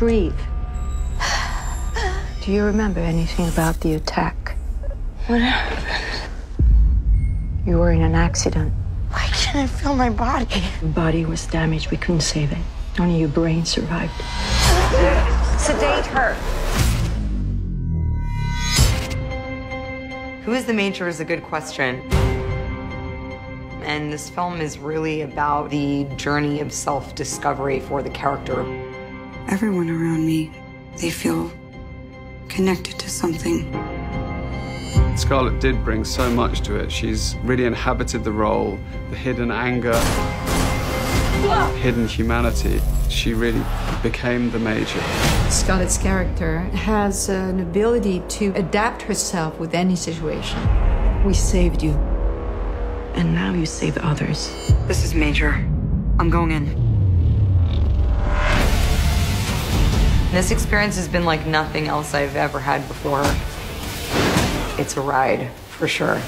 breathe. Do you remember anything about the attack? What happened? You were in an accident. Why can't I feel my body? Your body was damaged. We couldn't save it. Only your brain survived. Sedate her. Who is the major is a good question. And this film is really about the journey of self-discovery for the character. Everyone around me, they feel connected to something. Scarlett did bring so much to it. She's really inhabited the role, the hidden anger, whoa, hidden humanity. She really became the major. Scarlett's character has an ability to adapt herself with any situation. We saved you. And now you save others. This is Major. I'm going in. This experience has been like nothing else I've ever had before. It's a ride, for sure.